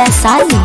वैशाली।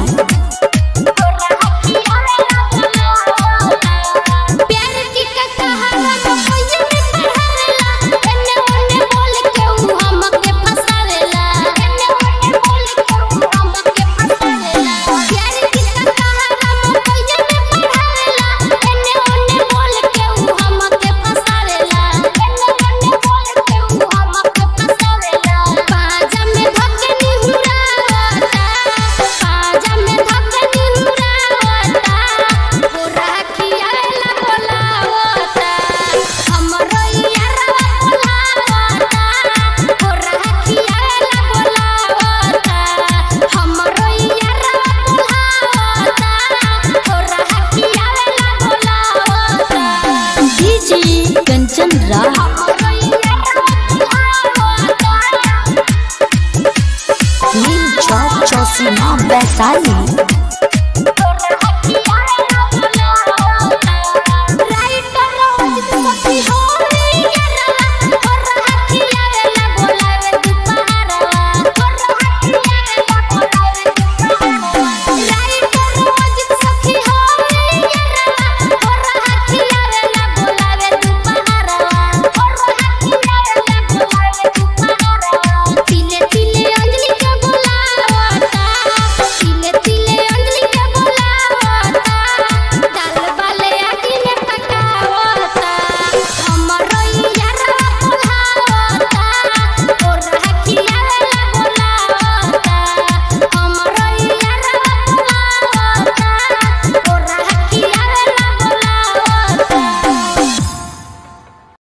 चौसी मां वैशाली।